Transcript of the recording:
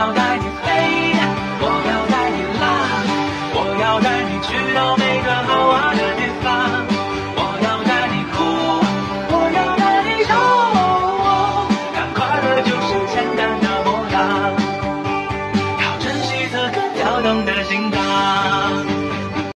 要带你飞，我要带你浪，我要带你去到。